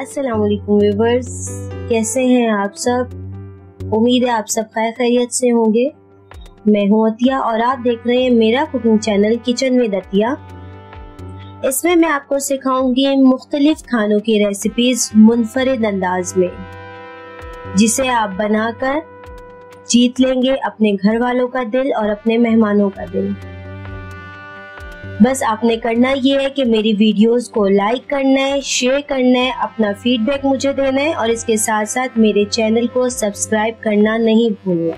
अस्सलाम वालेकुम व्यूअर्स, कैसे हैं आप सब। उम्मीद है आप सब खैर खैरियत से होंगे। मैं हूं अतिया और आप देख रहे हैं मेरा cooking channel kitchen with Atiya. इसमें मैं आपको सिखाऊंगी मुख्तलिफ खानों की रेसिपीज मुनफरिद अंदाज में, जिसे आप बनाकर जीत लेंगे अपने घर वालों का दिल और अपने मेहमानों का दिल। बस आपने करना ये है कि मेरी वीडियोस को लाइक करना है, शेयर करना है, अपना फीडबैक मुझे देना है और इसके साथ साथ मेरे चैनल को सब्सक्राइब करना नहीं भूलना।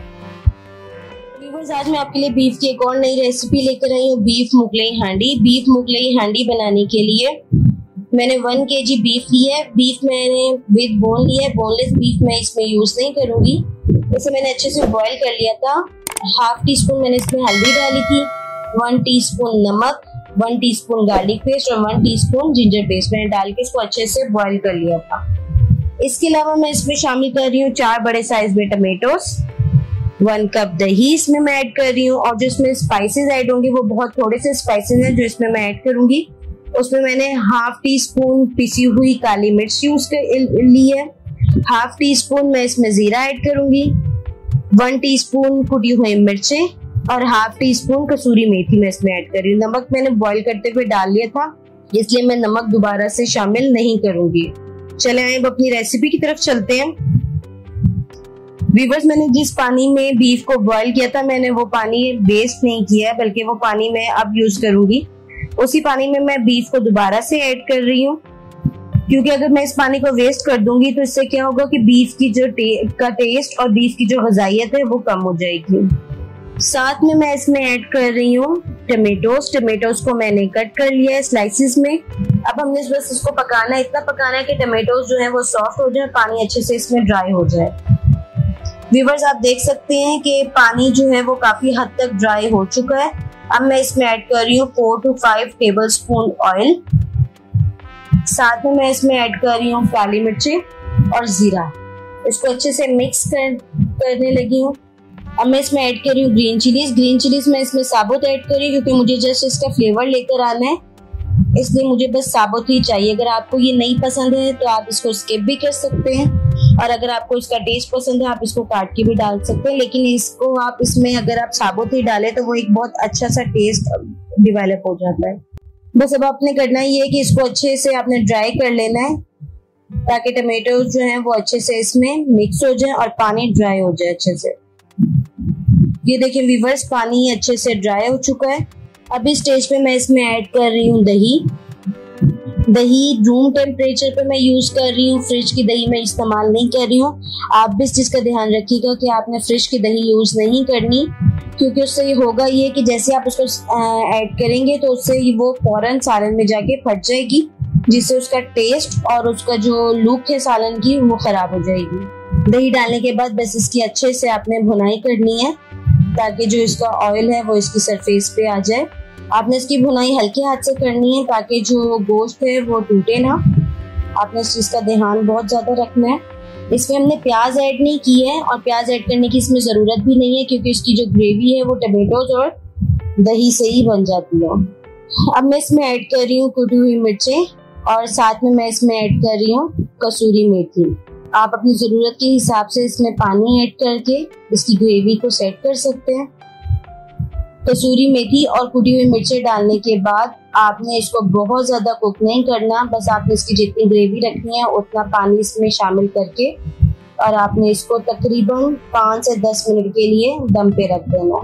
आज मैं आपके लिए बीफ की एक और नई रेसिपी लेकर आई हूँ, बीफ मुगलई हांडी। बीफ मुगलई हांडी बनाने के लिए मैंने 1 kg बीफ लिया है। बीफ मैंने विद बोन लिया है, बोनलेस बीफ मैं इसमें यूज नहीं करूंगी। इसे मैंने अच्छे से बॉईल कर लिया था। हाफ टी स्पून मैंने इसमें हल्दी डाली थी, 1 टीस्पून नमक, 1 टीस्पून गार्लिक पेस्ट और 1 टीस्पून जिंजर पेस्ट मैंने डाल के इसको अच्छे से बॉईल कर लिया था। इसके अलावा मैं इसमें शामिल कर रही हूँ 4 बड़े साइज में टमेटोस, 1 कप दही इसमें मैं ऐड कर रही हूँ। और जो इसमें स्पाइसेस ऐड होंगे वो बहुत थोड़े से स्पाइसेस हैं जो इसमें मैं ऐड करूंगी। उसमें मैंने हाफ टी स्पून पिसी हुई काली मिर्च यूज कर ली है। हाफ टी स्पून मैं इसमें जीरा ऐड करूंगी, 1 टीस्पून कुटी हुई मिर्चें और हाफ टी स्पून कसूरी मेथी मैं इसमें ऐड कर रही हूँ। नमक मैंने बॉईल करते हुए डाल लिया था इसलिए मैं नमक दोबारा से शामिल नहीं करूंगी। चले अब अपनी रेसिपी की तरफ चलते हैं। व्यूअर्स, मैंने जिस पानी में बीफ को बॉईल किया था मैंने वो पानी वेस्ट नहीं किया, बल्कि वो पानी मैं अब यूज करूंगी। उसी पानी में मैं बीफ को दोबारा से ऐड कर रही हूँ, क्योंकि अगर मैं इस पानी को वेस्ट कर दूंगी तो इससे क्या होगा कि बीफ की जो टेस्ट और बीफ की जो ग़िज़ाइयत है वो कम हो जाएगी। साथ में मैं इसमें ऐड कर रही हूँ टमेटोज को मैंने कट कर लिया है स्लाइसिस में। अब हमने बस इसको पकाना है, इतना पकाना है कि टमेटोज जो है वो सॉफ्ट हो जाए, पानी अच्छे से इसमें ड्राई हो जाए। व्यूअर्स, आप देख सकते हैं कि पानी जो है वो काफी हद तक ड्राई हो चुका है। अब मैं इसमें ऐड कर रही हूँ 4 to 5 टेबलस्पून ऑयल। साथ में मैं इसमें ऐड कर रही हूँ काली मिर्चें और जीरा। इसको अच्छे से मिक्स करने लगी हूँ। अब मैं इसमें ऐड कर रही हूँ ग्रीन चिलीज। ग्रीन चिलीज मैं इसमें साबुत ऐड कर रही हूँ, क्योंकि मुझे जस्ट इसका फ्लेवर लेकर आना है, इसलिए मुझे बस साबुत ही चाहिए। अगर आपको ये नहीं पसंद है तो आप इसको स्किप भी कर सकते हैं, और अगर आपको इसका टेस्ट पसंद है आप इसको काट के भी डाल सकते हैं। लेकिन इसको आप इसमें अगर आप साबुत ही डालें तो वो एक बहुत अच्छा सा टेस्ट डिवेलप हो जाता है। बस अब आपने करना ये है कि इसको अच्छे से आपने ड्राई कर लेना है, ताकि टमेटो जो है वो अच्छे से इसमें मिक्स हो जाए और पानी ड्राई हो जाए अच्छे से। ये देखिए व्यूअर्स, पानी अच्छे से ड्राई हो चुका है। अब इस स्टेज पे मैं इसमें ऐड कर रही हूँ दही। दही रूम टेम्परेचर पे मैं यूज कर रही हूँ, फ्रिज की दही मैं इस्तेमाल नहीं कर रही हूँ। आप भी इस चीज का ध्यान रखिएगा कि आपने फ्रिज की दही यूज नहीं करनी, क्योंकि उससे ये होगा ये कि जैसे आप उसको ऐड करेंगे तो उससे वो फौरन सालन में जाके फट जाएगी, जिससे उसका टेस्ट और उसका जो लुक है सालन की वो खराब हो जाएगी। दही डालने के बाद बस इसकी अच्छे से आपने भुनाई करनी है, ताकि जो इसका ऑयल है वो इसकी सरफेस पे आ जाए। आपने इसकी भुनाई हल्के हाथ से करनी है, ताकि जो गोश्त है वो टूटे ना। आपने इस चीज़ का ध्यान बहुत ज़्यादा रखना है। इसमें हमने प्याज ऐड नहीं की है, और प्याज ऐड करने की इसमें ज़रूरत भी नहीं है, क्योंकि इसकी जो ग्रेवी है वो टमेटोज और दही से ही बन जाती है। अब मैं इसमें ऐड कर रही हूँ कुटी हुई मिर्चें, और साथ में मैं इसमें ऐड कर रही हूँ कसूरी मेथी। आप अपनी ज़रूरत के हिसाब से इसमें पानी ऐड करके इसकी ग्रेवी को सेट कर सकते हैं। कसूरी मेथी और कुटी हुई मिर्चें डालने के बाद आपने इसको बहुत ज़्यादा कुक नहीं करना, बस आपने इसकी जितनी ग्रेवी रखनी है उतना पानी इसमें शामिल करके और आपने इसको तकरीबन 5 से 10 मिनट के लिए दम पे रख देना।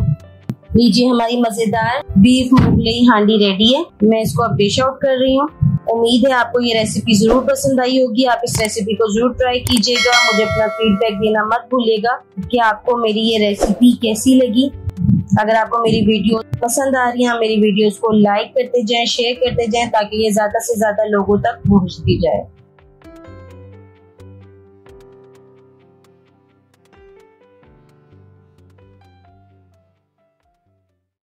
लीजिए, हमारी मज़ेदार बीफ मुगलई हांडी रेडी है। मैं इसको अब डिश आउट कर रही हूँ। उम्मीद है आपको ये रेसिपी जरूर पसंद आई होगी। आप इस रेसिपी को जरूर ट्राई कीजिएगा। मुझे अपना फीडबैक देना मत भूलिएगा कि आपको मेरी ये रेसिपी कैसी लगी। अगर आपको मेरी वीडियो पसंद आ रही है, मेरी वीडियोस को लाइक करते जाएं, शेयर करते जाएं, ताकि ये ज्यादा से ज्यादा लोगों तक पहुंचती जाए।